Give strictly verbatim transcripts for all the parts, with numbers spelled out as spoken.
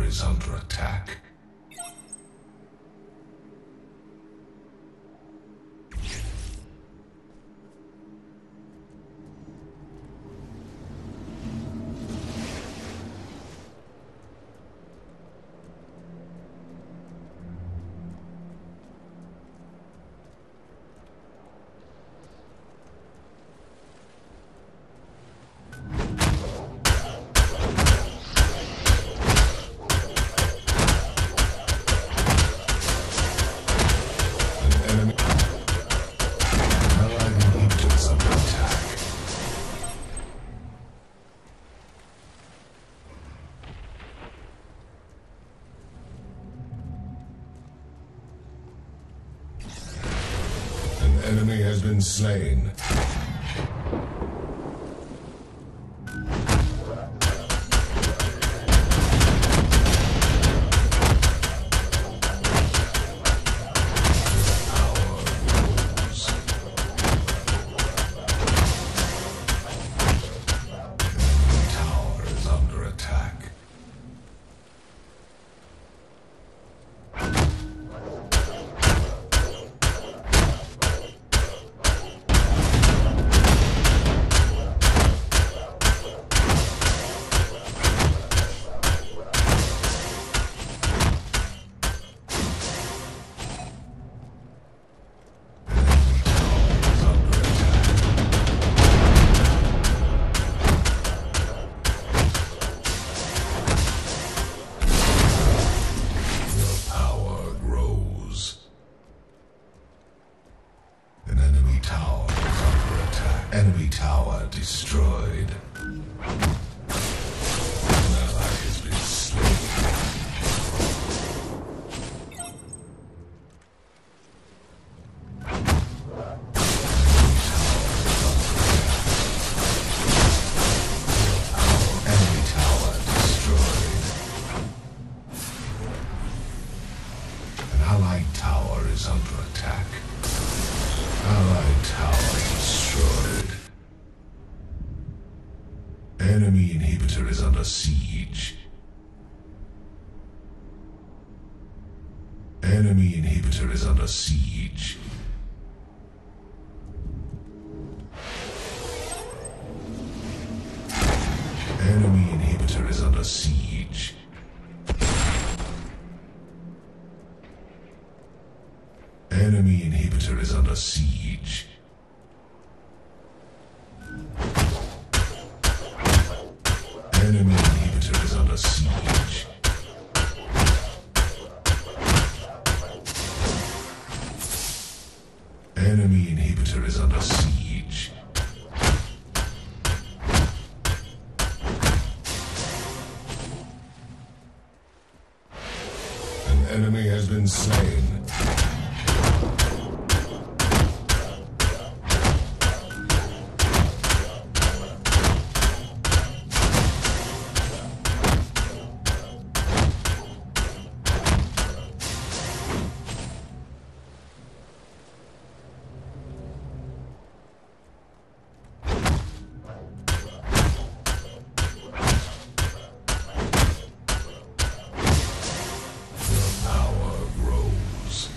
Is under attack. Enemy has been slain. Enemy tower destroyed. Enemy inhibitor is under siege. Enemy inhibitor is under siege. Enemy inhibitor is under siege. Enemy inhibitor is under siege. Enemy inhibitor is under siege. Enemy inhibitor is under siege. An enemy has been slain. Power grows.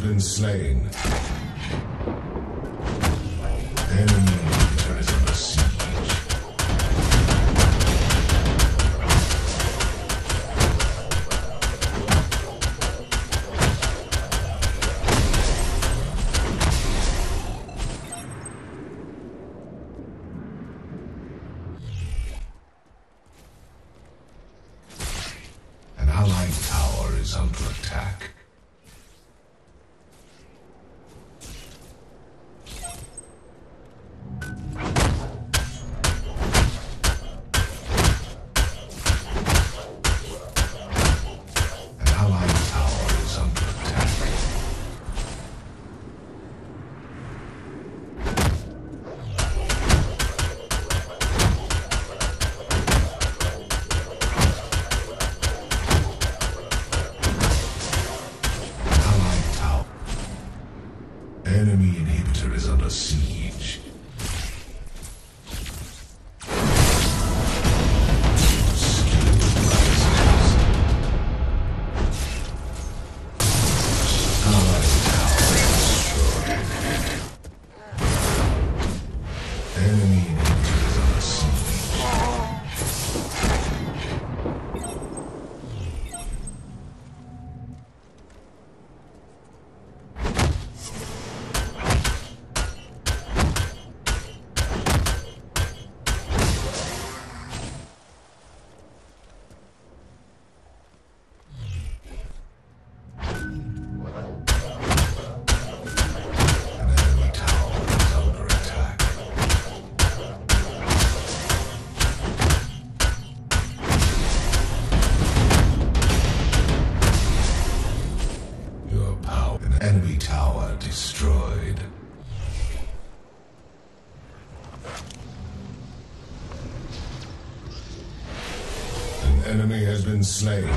has been slain. Enemy has been sieged. An allied tower is under attack. Enemy inhibitor is under siege. Enemy tower destroyed. An enemy has been slain.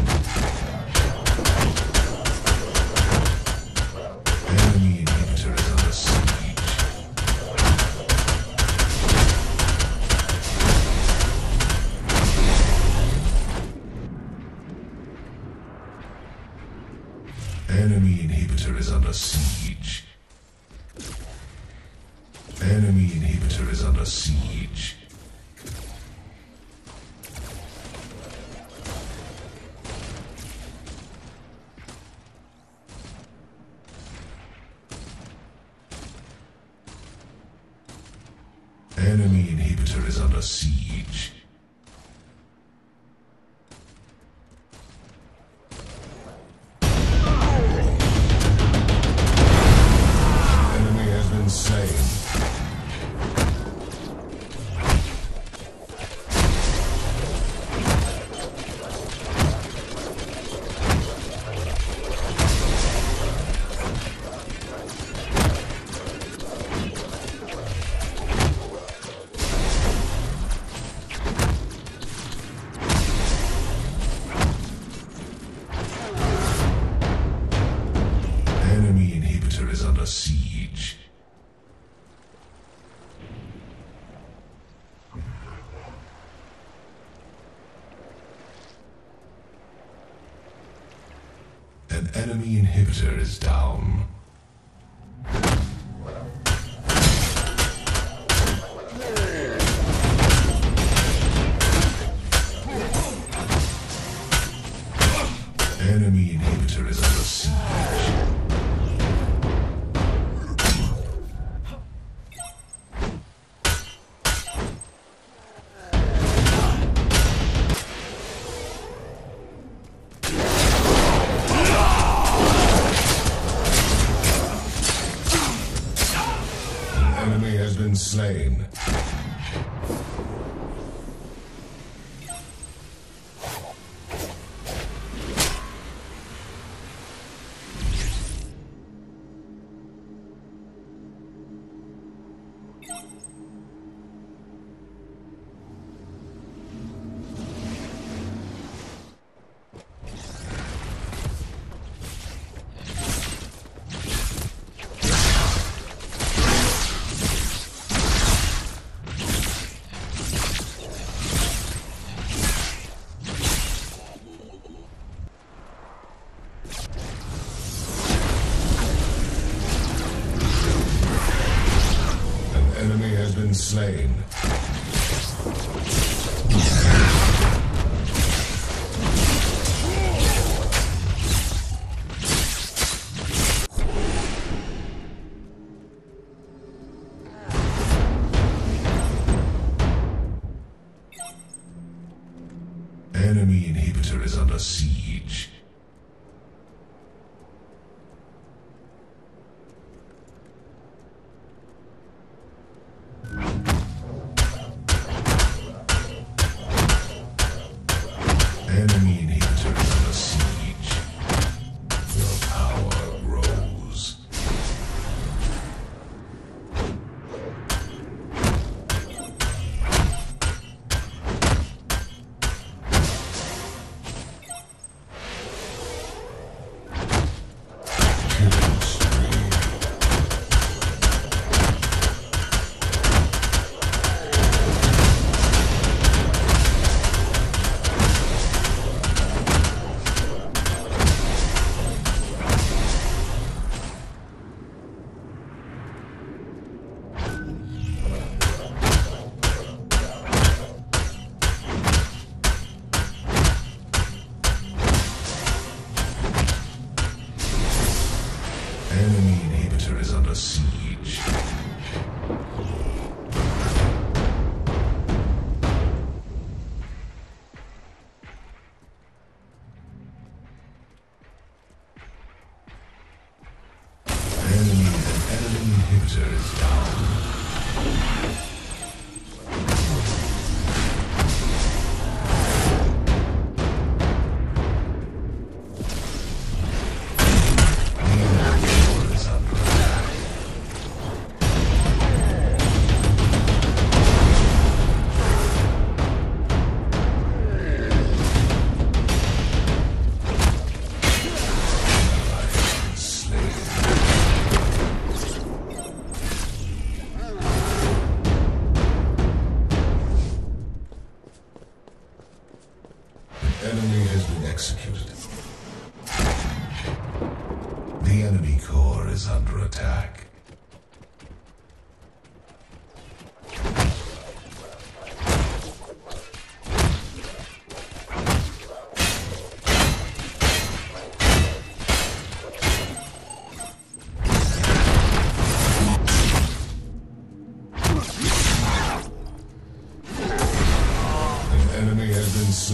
Enemy inhibitor is under siege. Enemy inhibitor is under siege. Enemy inhibitor is under siege. Enemy inhibitor is under siege. Siege. An enemy inhibitor is down. Enemy inhibitor is under siege. Slain. slain. Enemy inhibitor is under siege.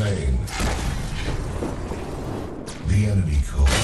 Slain. The enemy core